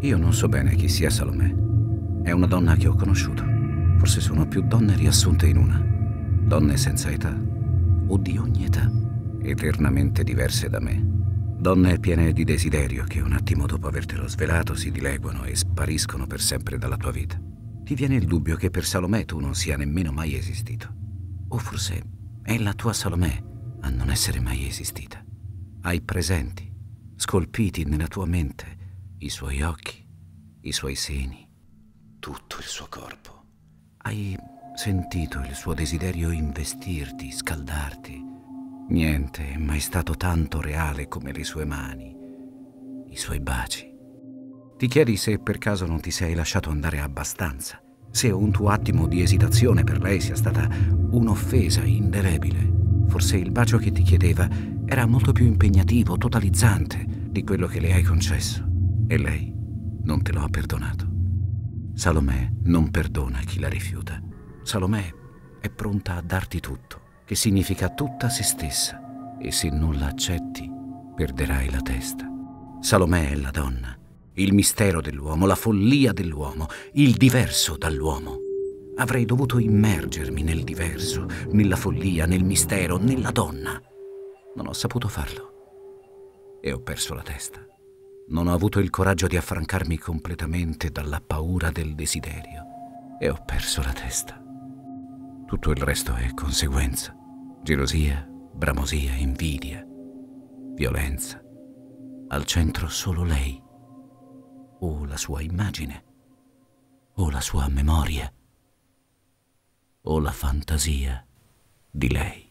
Io non so bene chi sia Salomè. È una donna che ho conosciuto. Forse sono più donne riassunte in una. Donne senza età o di ogni età, eternamente diverse da me. Donne piene di desiderio che un attimo dopo avertelo svelato si dileguano e spariscono per sempre dalla tua vita. Ti viene il dubbio che per Salomè tu non sia nemmeno mai esistito. O forse è la tua Salomè a non essere mai esistita. Hai presenti, scolpiti nella tua mente, i suoi occhi, i suoi seni, tutto il suo corpo. Hai sentito il suo desiderio investirti, scaldarti. Niente è mai stato tanto reale come le sue mani, i suoi baci. Ti chiedi se per caso non ti sei lasciato andare abbastanza, se un tuo attimo di esitazione per lei sia stata un'offesa indelebile. Forse il bacio che ti chiedeva era molto più impegnativo, totalizzante di quello che le hai concesso. E lei non te lo ha perdonato. Salomè non perdona chi la rifiuta. Salomè è pronta a darti tutto, che significa tutta se stessa, e se non la accetti, perderai la testa. Salomè è la donna, il mistero dell'uomo, la follia dell'uomo, il diverso dall'uomo. Avrei dovuto immergermi nel diverso, nella follia, nel mistero, nella donna. Non ho saputo farlo e ho perso la testa. Non ho avuto il coraggio di affrancarmi completamente dalla paura del desiderio e ho perso la testa. Tutto il resto è conseguenza. Gelosia, bramosia, invidia, violenza. Al centro solo lei, o la sua immagine, o la sua memoria, o la fantasia di lei.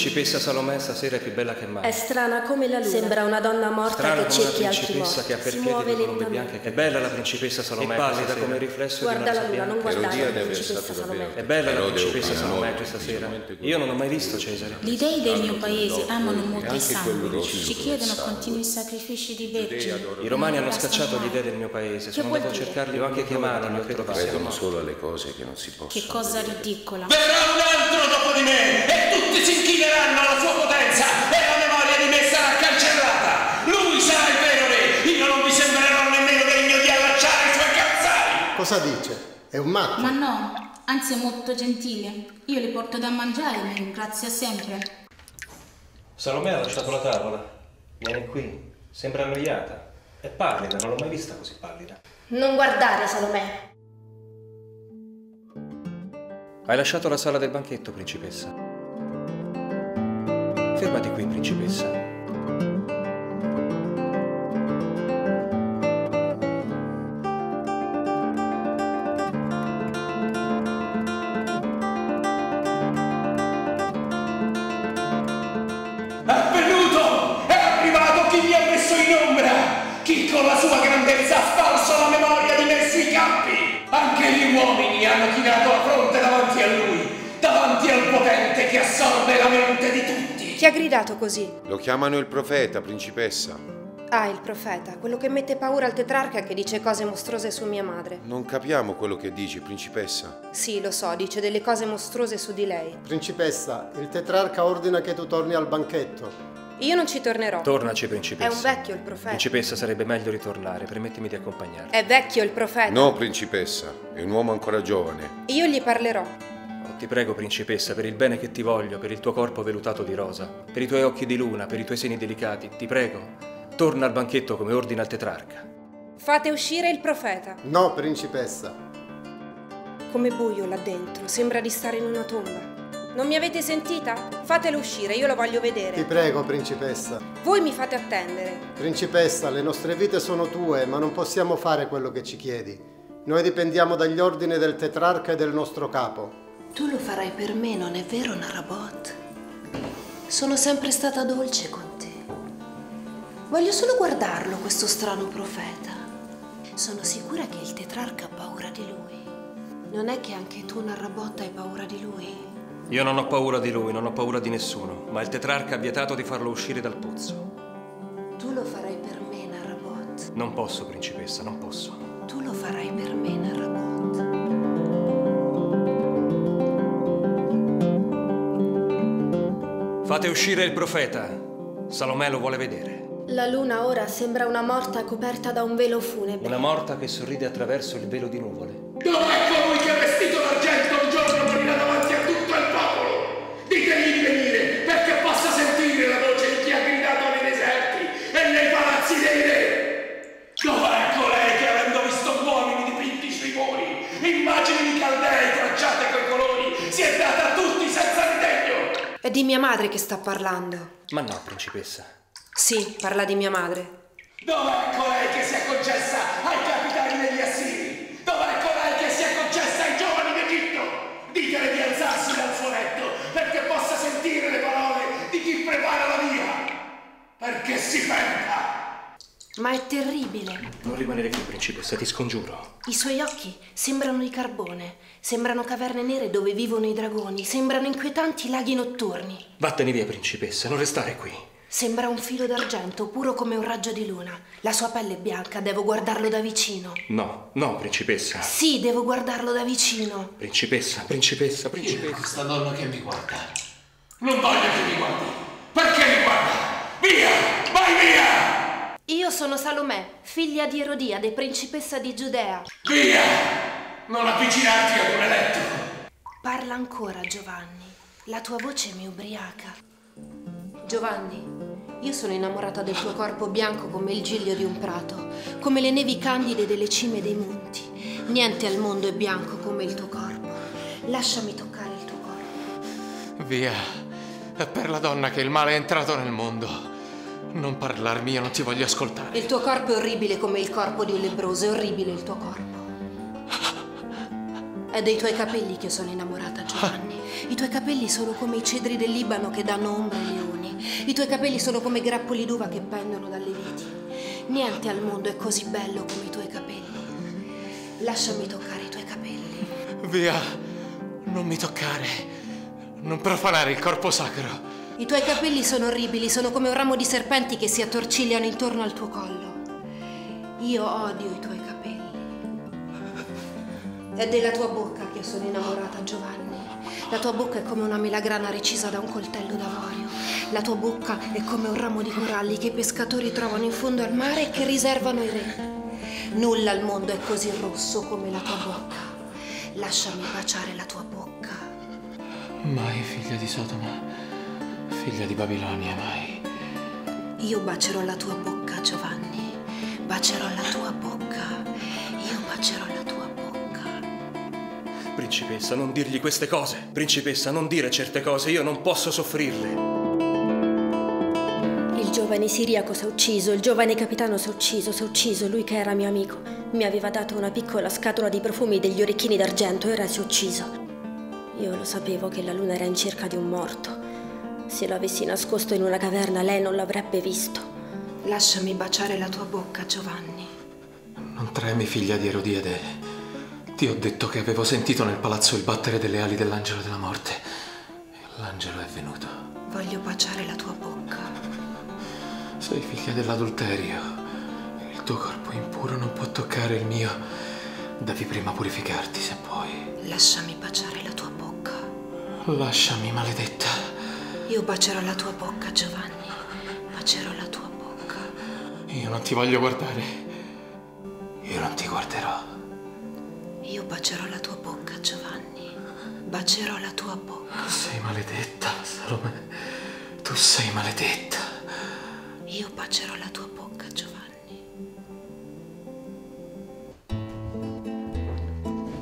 principessa Salomè stasera è più bella che mai. È strana come la luna. Sembra una donna morta strana che cerchi altri morti. Che ha per piedi le colombe bianche. È bella la principessa Salomè. È pallida come il riflesso guarda di una sabbia. Guarda la luna, non guardare la principessa Salomè. È bella la principessa Salomè questa sera. Io non ho mai visto Cesare. Gli dei del mio paese amano molto i santi. Ci chiedono continui sacrifici di vergini. I romani hanno scacciato gli dei del mio paese. Sono andato a cercarli o anche chiamarli. Ma credono solo alle cose che non si possono. Che cosa ridicola. Verrà un altro dopo di me e tutti si inchineranno alla sua potenza e la memoria di me sarà cancellata. Lui sarà il vero re. Io non mi sembrerò nemmeno degno di allacciare i suoi calzari. Cosa dice? È un matto? Ma no, anzi è molto gentile. Io le porto da mangiare e mi ringrazia sempre. Salomè ha lasciato la tavola. Vieni qui, sembra annoiata. È pallida, non l'ho mai vista così pallida. Non guardare, Salomè. Hai lasciato la sala del banchetto, principessa. Fermati qui, principessa. Avvenuto! È arrivato chi mi ha messo in ombra! Chi con la sua grandezza ha sparso la memoria di me sui campi! Anche gli uomini hanno chinato la fronte davanti a lui, davanti al potente che assorbe la mente di tutti. Chi ha gridato così? Lo chiamano il profeta, principessa. Ah, il profeta, quello che mette paura al tetrarca che dice cose mostruose su mia madre. Non capiamo quello che dici, principessa. Sì, lo so, dice delle cose mostruose su di lei. Principessa, il tetrarca ordina che tu torni al banchetto. Io non ci tornerò. Tornaci, principessa. È un vecchio il profeta. Principessa, sarebbe meglio ritornare. Permettimi di accompagnarla. È vecchio il profeta. No, principessa. È un uomo ancora giovane. Io gli parlerò. Oh, ti prego, principessa, per il bene che ti voglio, per il tuo corpo vellutato di rosa, per i tuoi occhi di luna, per i tuoi seni delicati, ti prego, torna al banchetto come ordina il tetrarca. Fate uscire il profeta. No, principessa. Come buio là dentro. Sembra di stare in una tomba. Non mi avete sentita? Fatelo uscire, io lo voglio vedere. Ti prego, principessa. Voi mi fate attendere. Principessa, le nostre vite sono tue, ma non possiamo fare quello che ci chiedi. Noi dipendiamo dagli ordini del tetrarca e del nostro capo. Tu lo farai per me, non è vero, Narabot? Sono sempre stata dolce con te. Voglio solo guardarlo, questo strano profeta. Sono sicura che il tetrarca ha paura di lui. Non è che anche tu, Narabot, hai paura di lui? Io non ho paura di lui, non ho paura di nessuno, ma il tetrarca ha vietato di farlo uscire dal pozzo. Tu lo farai per me, Narabot. Non posso, principessa, non posso. Tu lo farai per me, Narabot. Fate uscire il profeta. Salomè lo vuole vedere. La luna ora sembra una morta coperta da un velo funebre. Una morta che sorride attraverso il velo di nuvole. Dov'è colui che ha vestito d'argento un giorno morirà davanti a tutto il popolo? Ditegli di venire perché possa sentire la voce di chi ha gridato nei deserti e nei palazzi dei re. Dov'è colei che avendo visto uomini dipinti sui muri, immagini di caldei tracciate coi colori, si è data a tutti senza ritegno? È di mia madre che sta parlando. Ma no, principessa. Sì, parla di mia madre. Dov'è colei che si è concessa ai capitani degli assiri? Dov'è colei che si è concessa ai giovani d'Egitto? Ditele di alzarsi dal suo letto perché possa sentire le parole di chi prepara la via. Perché si penta. Ma è terribile. Non rimanere qui, principessa, ti scongiuro. I suoi occhi sembrano di carbone, sembrano caverne nere dove vivono i dragoni, sembrano inquietanti laghi notturni. Vattene via, principessa, non restare qui. Sembra un filo d'argento, puro come un raggio di luna. La sua pelle è bianca, devo guardarlo da vicino. No, no, principessa. Sì, devo guardarlo da vicino. Principessa, principessa, principessa. Questa donna che mi guarda. Non voglio che mi guardi. Perché mi guarda? Via! Vai via! Io sono Salomè, figlia di Erodiade, principessa di Giudea. Via! Non avvicinarti ad un eletto. Parla ancora, Giovanni. La tua voce mi ubriaca. Giovanni, io sono innamorata del tuo corpo bianco come il giglio di un prato, come le nevi candide delle cime dei monti. Niente al mondo è bianco come il tuo corpo. Lasciami toccare il tuo corpo. Via, è per la donna che il male è entrato nel mondo. Non parlarmi, io non ti voglio ascoltare. Il tuo corpo è orribile come il corpo di un lebbroso, è orribile il tuo corpo. È dei tuoi capelli che sono innamorata, Giovanni. I tuoi capelli sono come i cedri del Libano che danno ombra ai leoni. I tuoi capelli sono come grappoli d'uva che pendono dalle viti. Niente al mondo è così bello come i tuoi capelli. Lasciami toccare i tuoi capelli. Via, non mi toccare. Non profanare il corpo sacro. I tuoi capelli sono orribili, sono come un ramo di serpenti che si attorcigliano intorno al tuo collo. Io odio i tuoi capelli. È della tua bocca che sono innamorata, Giovanni. La tua bocca è come una melagrana recisa da un coltello d'avorio. La tua bocca è come un ramo di coralli che i pescatori trovano in fondo al mare e che riservano ai re. Nulla al mondo è così rosso come la tua bocca. Lasciami baciare la tua bocca. Mai figlia di Sodoma. Figlia di Babilonia, mai. Io bacerò la tua bocca, Giovanni. Bacerò la tua bocca. Io bacerò la tua bocca. Principessa, non dirgli queste cose. Principessa, non dire certe cose. Io non posso soffrirle. Il giovane siriaco si è ucciso, il giovane capitano si è ucciso, lui che era mio amico. Mi aveva dato una piccola scatola di profumi e degli orecchini d'argento e ora si è ucciso. Io lo sapevo che la luna era in cerca di un morto. Se lo avessi nascosto in una caverna, lei non l'avrebbe visto. Lasciami baciare la tua bocca, Giovanni. Non tremi, figlia di Erodiade. Ti ho detto che avevo sentito nel palazzo il battere delle ali dell'angelo della morte. L'angelo è venuto. Voglio baciare la tua bocca. Sei figlia dell'adulterio. Il tuo corpo impuro non può toccare il mio. Devi prima purificarti, se puoi. Lasciami baciare la tua bocca. Lasciami, maledetta. Io bacerò la tua bocca, Giovanni. Bacerò la tua bocca. Io non ti voglio guardare. Io non ti guarderò. Io bacerò la tua bocca, Giovanni. Bacerò la tua bocca. Sei maledetta, Salome. Tu sei maledetta. Io bacerò la tua bocca, Giovanni.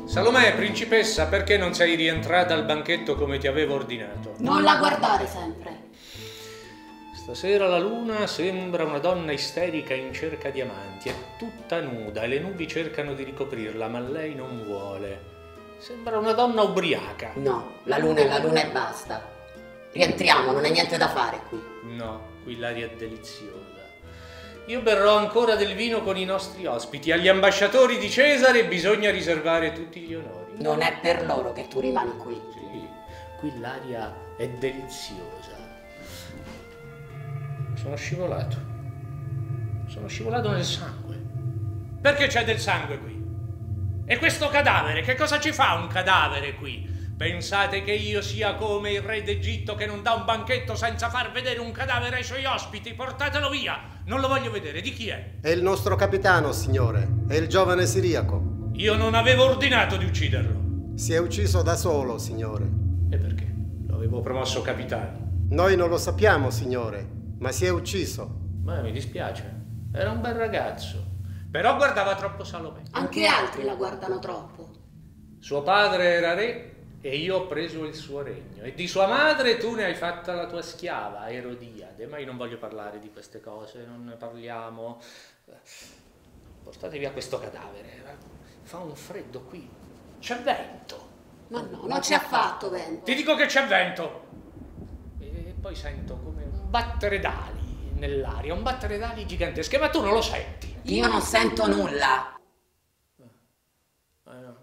Salome, principessa, perché non sei rientrata al banchetto come ti avevo ordinato? Non la guardare sempre. Stasera la luna sembra una donna isterica in cerca di amanti. È tutta nuda e le nubi cercano di ricoprirla, ma lei non vuole. Sembra una donna ubriaca. No, la luna e basta. Rientriamo, non è niente da fare qui. No, qui l'aria è deliziosa. Io berrò ancora del vino con i nostri ospiti. Agli ambasciatori di Cesare bisogna riservare tutti gli onori. Non è per loro che tu rimani qui. Sì, qui l'aria è deliziosa. Sono scivolato nel sangue. Perché c'è del sangue qui? E questo cadavere, che cosa ci fa un cadavere qui? Pensate che io sia come il re d'Egitto che non dà un banchetto senza far vedere un cadavere ai suoi ospiti? Portatelo via, non lo voglio vedere. Di chi è? È il nostro capitano, signore. È il giovane siriaco. Io non avevo ordinato di ucciderlo. Si è ucciso da solo, signore. E perché? Avevo promosso capitano. Noi non lo sappiamo, signore, ma si è ucciso. Ma mi dispiace, era un bel ragazzo. Però guardava troppo Salomè. Anche altri la guardano troppo. Suo padre era re e io ho preso il suo regno. E di sua madre tu ne hai fatta la tua schiava, Erodiade. Ma io non voglio parlare di queste cose, non ne parliamo. Portate via questo cadavere. Fa un freddo qui. C'è vento. Ma no, non c'è affatto vento. Ti dico che c'è vento. E poi sento come un battere d'ali nell'aria, un battere d'ali gigantesco, ma tu non lo senti. Io non sento nulla.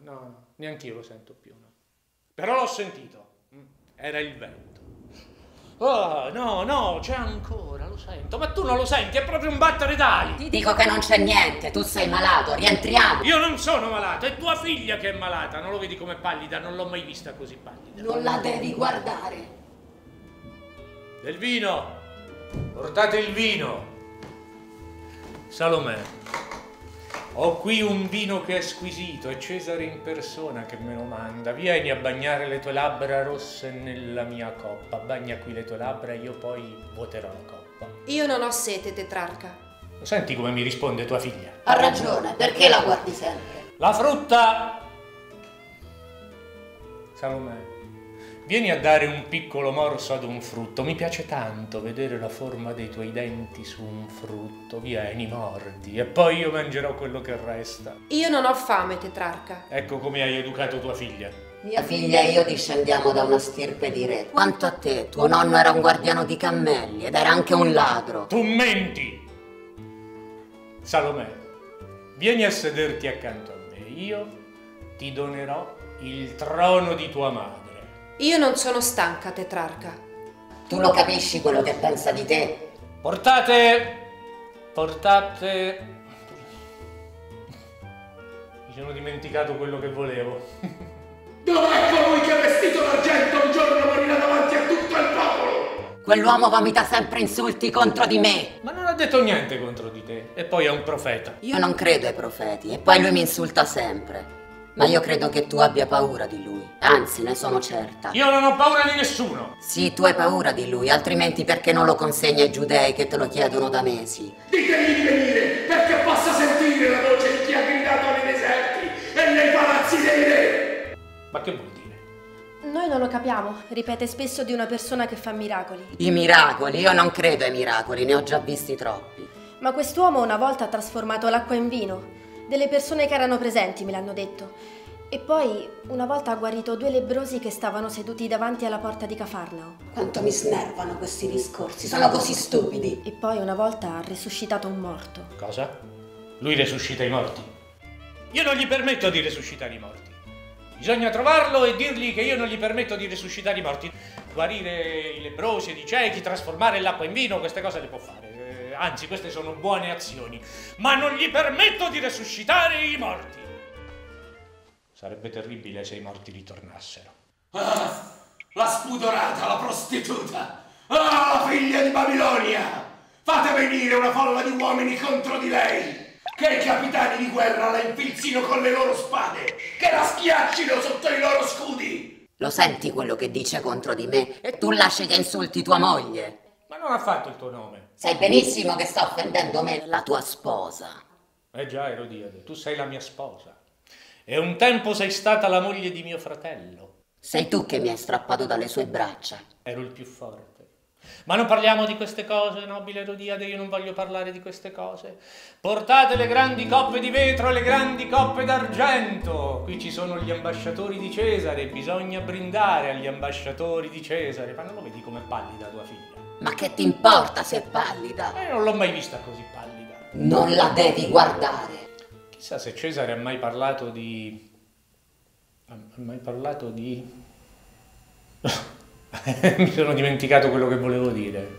No, neanche io lo sento più. No. Però l'ho sentito. Era il vento. Oh, no, c'è ancora, lo sento. Ma tu non lo senti, è proprio un battere d'ali. Ti dico che non c'è niente, tu sei malato, rientriamo. Io non sono malato, è tua figlia che è malata. Non lo vedi com'è pallida, non l'ho mai vista così pallida. Non la devi guardare. Del vino, portate il vino. Salomè, ho qui un vino che è squisito, è Cesare in persona che me lo manda. Vieni a bagnare le tue labbra rosse nella mia coppa. Bagna qui le tue labbra e io poi vuoterò la coppa. Io non ho sete, tetrarca. Lo senti come mi risponde tua figlia? Ha ragione, perché la guardi sempre? La frutta! Salomè, vieni a dare un piccolo morso ad un frutto. Mi piace tanto vedere la forma dei tuoi denti su un frutto. Vieni, mordi, e poi io mangerò quello che resta. Io non ho fame, tetrarca. Ecco come hai educato tua figlia. Mia figlia e io discendiamo da una stirpe di re. Quanto a te, tuo nonno era un guardiano di cammelli ed era anche un ladro. Tu menti! Salomè, vieni a sederti accanto a me. Io ti donerò il trono di tua madre. Io non sono stanca, tetrarca. Tu lo capisci quello che pensa di te? Portate... Mi sono dimenticato quello che volevo. Dov'è colui che ha vestito l'argento un giorno morirà davanti a tutto il popolo? Quell'uomo vomita sempre insulti contro di me. Ma non ha detto niente contro di te. E poi è un profeta. Io non credo ai profeti e poi lui mi insulta sempre. Ma io credo che tu abbia paura di lui. Anzi, ne sono certa. Io non ho paura di nessuno. Sì, tu hai paura di lui, altrimenti perché non lo consegni ai giudei che te lo chiedono da mesi? Ditegli di venire perché possa sentire la voce di chi ha gridato nei deserti e nei palazzi dei re. Ma che vuol dire? Noi non lo capiamo. Ripete spesso di una persona che fa miracoli. I miracoli? Io non credo ai miracoli, ne ho già visti troppi. Ma quest'uomo una volta ha trasformato l'acqua in vino. Delle persone che erano presenti me l'hanno detto. E poi una volta ha guarito due lebbrosi che stavano seduti davanti alla porta di Cafarnao. Quanto mi snervano questi discorsi, sono così stupidi. E poi una volta ha risuscitato un morto. Cosa? Lui resuscita i morti? Io non gli permetto di resuscitare i morti. Bisogna trovarlo e dirgli che io non gli permetto di resuscitare i morti. Guarire i lebbrosi ed i ciechi, trasformare l'acqua in vino, queste cose le può fare. Anzi, queste sono buone azioni. Ma non gli permetto di resuscitare i morti. Sarebbe terribile se i morti ritornassero. Ah, la spudorata, la prostituta! Ah, figlia di Babilonia! Fate venire una folla di uomini contro di lei! Che i capitani di guerra la infilzino con le loro spade, che la schiaccino sotto i loro scudi! Lo senti quello che dice contro di me e tu lasci che insulti tua moglie? Ma non ha fatto il tuo nome. Sai benissimo che sta offendendo me, la tua sposa. Eh già, Erodiade, tu sei la mia sposa. E un tempo sei stata la moglie di mio fratello. Sei tu che mi hai strappato dalle sue braccia. Ero il più forte. Ma non parliamo di queste cose, nobile Erodiade, io non voglio parlare di queste cose. Portate le grandi coppe di vetro e le grandi coppe d'argento. Qui ci sono gli ambasciatori di Cesare, bisogna brindare agli ambasciatori di Cesare. Ma non lo vedi com'è pallida tua figlia? Ma che ti importa se è pallida? Non l'ho mai vista così pallida. Non la devi guardare. Chissà se Cesare ha mai parlato di... Mi sono dimenticato quello che volevo dire.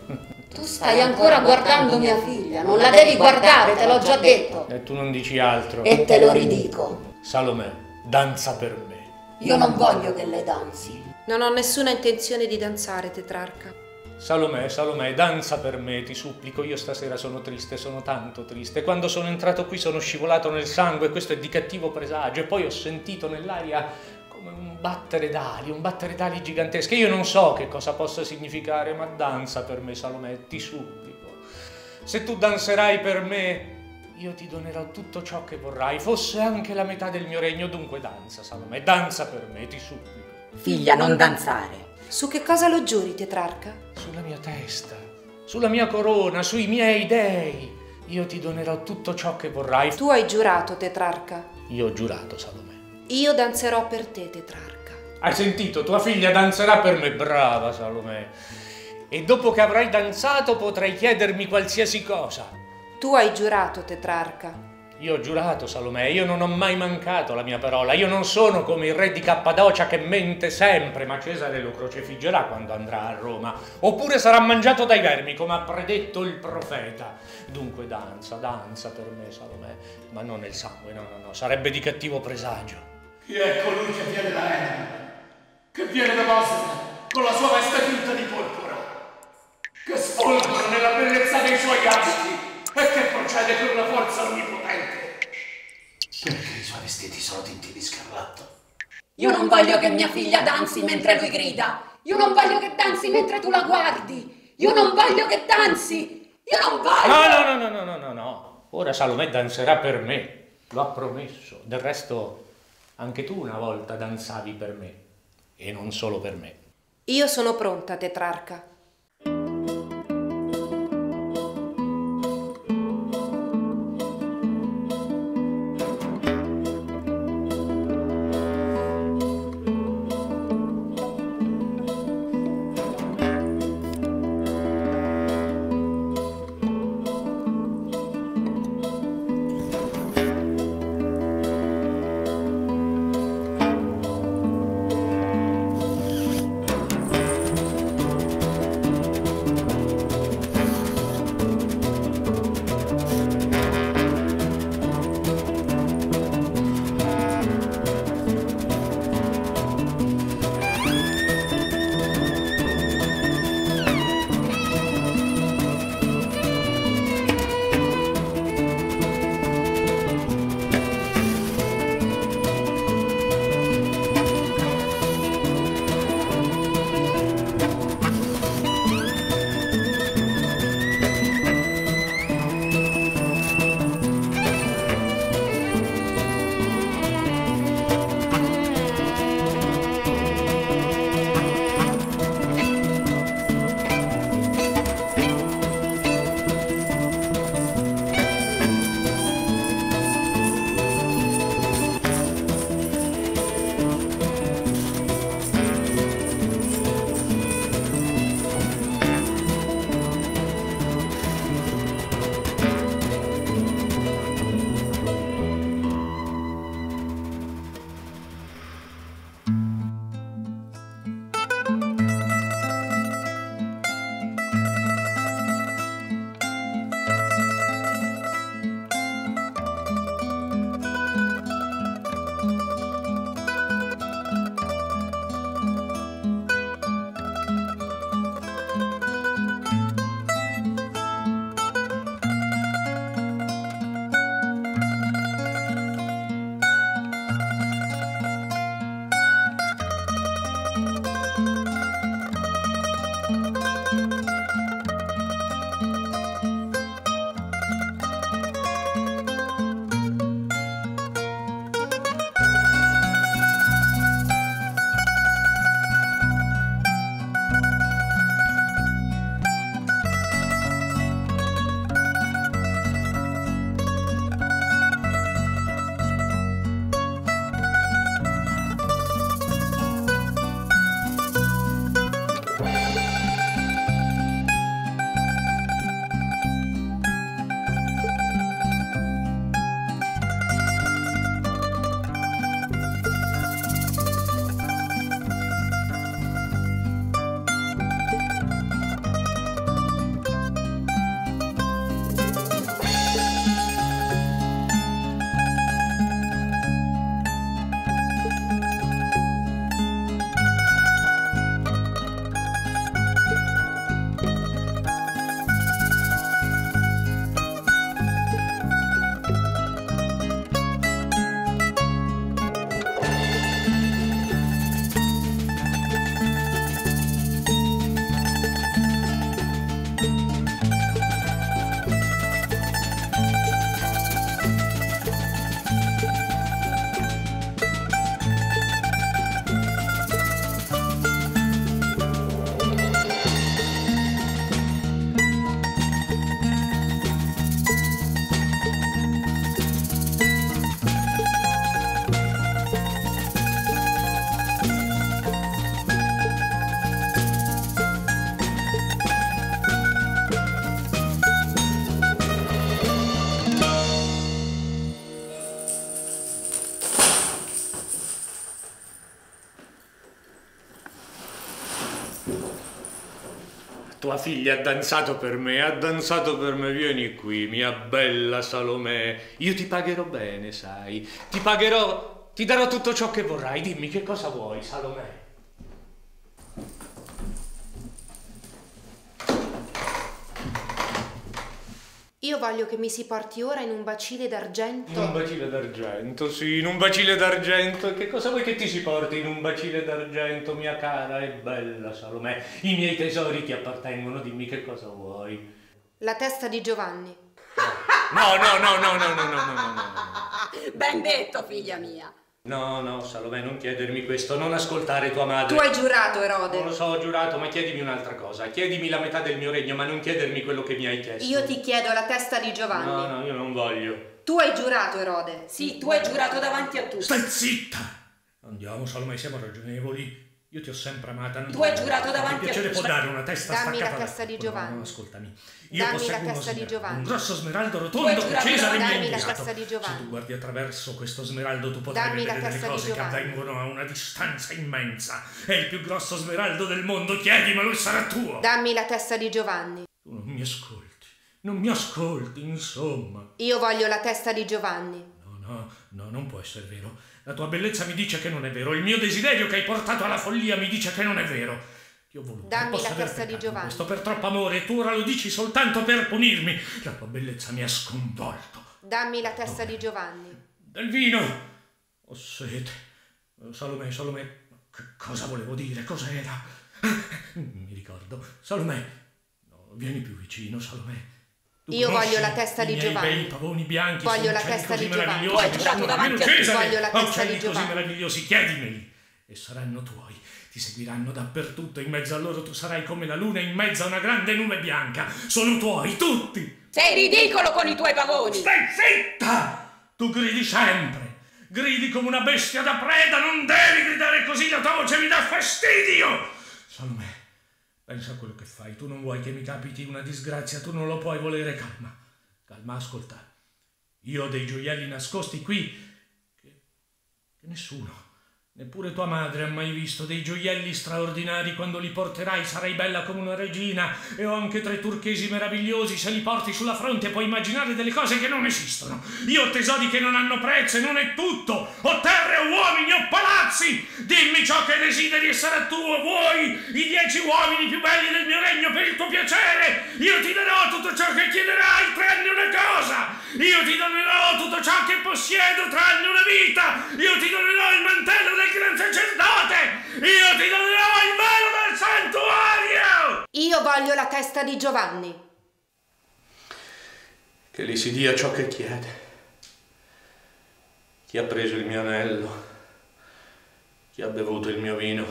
Tu stai ancora guardando mia figlia, non la devi guardare, te l'ho già detto. E tu non dici altro. E te lo ridico. Salomè, danza per me. Io non voglio che lei danzi. Non ho nessuna intenzione di danzare, tetrarca. Salomè, Salomè, danza per me, ti supplico. Io stasera sono triste, sono tanto triste. Quando sono entrato qui sono scivolato nel sangue, questo è di cattivo presagio. E poi ho sentito nell'aria... un battere d'ali gigantesco. Io non so che cosa possa significare, ma danza per me, Salomè, ti supplico. Se tu danzerai per me, io ti donerò tutto ciò che vorrai, fosse anche la metà del mio regno. Dunque danza, Salomè, danza per me, ti supplico. Figlia, non danzare. Su che cosa lo giuri, tetrarca? Sulla mia testa, sulla mia corona, sui miei dei. Io ti donerò tutto ciò che vorrai. Tu hai giurato, tetrarca. Io ho giurato, Salomè. Io danzerò per te, tetrarca. Hai sentito? Tua figlia danzerà per me. Brava, Salomè. E dopo che avrai danzato potrai chiedermi qualsiasi cosa. Tu hai giurato, tetrarca. Io ho giurato, Salomè. Io non ho mai mancato la mia parola. Io non sono come il re di Cappadocia che mente sempre, ma Cesare lo crocefiggerà quando andrà a Roma. Oppure sarà mangiato dai vermi, come ha predetto il profeta. Dunque danza, danza per me, Salomè. Ma non nel sangue, no, no, no. Sarebbe di cattivo presagio. Chi è colui che viene da Enna, che viene da Bosra, con la sua veste tinta di porpora, che sfolgora nella bellezza dei suoi abiti e che procede con una forza onnipotente? Perché i suoi vestiti sono tinti di scarlatto? Io non voglio che mia figlia danzi mentre lui grida! Io non voglio che danzi mentre tu la guardi! Io non voglio che danzi! Io non voglio! No, no, no, no, no, no, no! Ora Salomè danzerà per me, lo ha promesso, del resto... Anche tu una volta danzavi per me, e non solo per me. Io sono pronta, tetrarca. Tua figlia ha danzato per me, vieni qui, mia bella Salomè, io ti pagherò bene, sai, ti pagherò, ti darò tutto ciò che vorrai, dimmi che cosa vuoi, Salomè. Io voglio che mi si porti ora in un bacile d'argento. In un bacile d'argento, sì, in un bacile d'argento. Che cosa vuoi che ti si porti in un bacile d'argento, mia cara e bella Salomè? I miei tesori ti appartengono, dimmi che cosa vuoi. La testa di Giovanni. No. Ben detto, figlia mia. No, Salomè, non chiedermi questo, non ascoltare tua madre. Tu hai giurato, Erode. Non lo so, ho giurato, ma chiedimi un'altra cosa. Chiedimi la metà del mio regno, ma non chiedermi quello che mi hai chiesto. Io ti chiedo la testa di Giovanni. No, io non voglio. Tu hai giurato, Erode. Sì, tu hai giurato davanti a tutti. Stai zitta! Andiamo, Salomè, siamo ragionevoli. Io ti ho sempre amata. Tu hai giurato davanti a tutti. Mi piacere può dare una testa staccata. Dammi la testa di Giovanni. No, ascoltami. Io posseggo uno smeraldo, un grosso smeraldo rotondo che Cesare mi ha inviato. Se tu guardi attraverso questo smeraldo tu potrai vedere delle cose che avvengono a una distanza immensa. È il più grosso smeraldo del mondo, chiedimelo e sarà tuo. Dammi la testa di Giovanni. Tu non mi ascolti, insomma. Io voglio la testa di Giovanni. No, non può essere vero. La tua bellezza mi dice che non è vero. Il mio desiderio che hai portato alla follia mi dice che non è vero. Ti ho voluto. Dammi la testa di Giovanni. Sto per troppo amore, tu ora lo dici soltanto per punirmi. La tua bellezza mi ha sconvolto. Dammi la testa di Giovanni. Del vino! Ho sete. Salomè, che cosa volevo dire? Cos'era? Mi ricordo. Salomè, no, vieni più vicino, Salomè. Io voglio la testa di Giovanni. I miei bei pavoni bianchi, voglio la testa di Giovanni. Tu hai giurato davanti a te, voglio la testa di Giovanni. Uccelli così meravigliosi, chiedimeli e saranno tuoi. Ti seguiranno dappertutto, in mezzo a loro tu sarai come la luna in mezzo a una grande nube bianca. Sono tuoi, tutti. Sei ridicolo con i tuoi pavoni. Stai zitta! Tu gridi sempre. Gridi come una bestia da preda, non devi gridare così, la tua voce mi dà fastidio. Salomè, pensa a quello che fai, tu non vuoi che mi capiti una disgrazia, tu non lo puoi volere, calma, ascolta. Io ho dei gioielli nascosti qui che nessuno, neppure tua madre ha mai visto, dei gioielli straordinari, quando li porterai sarai bella come una regina e ho anche 3 turchesi meravigliosi, se li porti sulla fronte puoi immaginare delle cose che non esistono. Io ho tesori che non hanno prezzo e non è tutto, ho terre o uomini o palazzi, dimmi ciò che desideri e sarà tuo, vuoi i 10 uomini più belli del mio regno per il tuo piacere, io ti darò tutto ciò che chiederai tranne una cosa, io ti donerò tutto ciò che possiedo tranne una vita, io ti donerò il mantello del gran sacerdote, io ti donerò il velo del santuario. Io voglio la testa di Giovanni. Che gli si dia ciò che chiede. Chi ha preso il mio anello, chi ha bevuto il mio vino,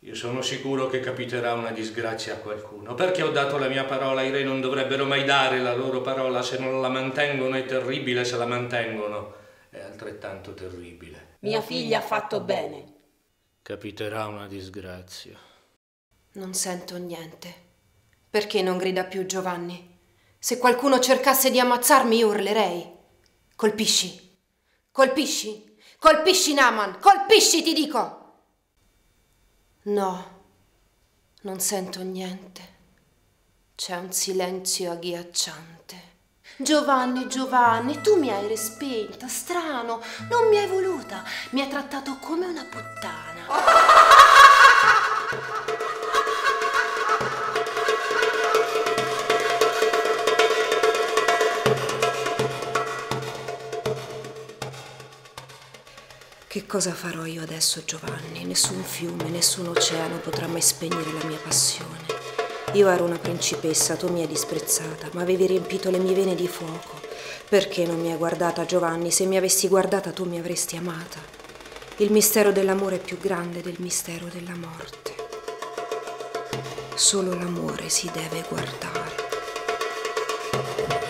io sono sicuro che capiterà una disgrazia a qualcuno, perché ho dato la mia parola, i re non dovrebbero mai dare la loro parola, se non la mantengono è terribile, se la mantengono è altrettanto terribile. Mia figlia ha fatto bene. Capiterà una disgrazia. Non sento niente. Perché non grida più Giovanni? Se qualcuno cercasse di ammazzarmi io urlerei. Colpisci, colpisci. Colpisci Naaman, colpisci ti dico! No, non sento niente. C'è un silenzio agghiacciante. Giovanni, tu mi hai respinta, strano, non mi hai voluta, mi hai trattato come una puttana. Che cosa farò io adesso, Giovanni? Nessun fiume, nessun oceano potrà mai spegnere la mia passione. Io ero una principessa, tu mi hai disprezzata, ma avevi riempito le mie vene di fuoco. Perché non mi hai guardata, Giovanni? Se mi avessi guardata, tu mi avresti amata. Il mistero dell'amore è più grande del mistero della morte. Solo l'amore si deve guardare.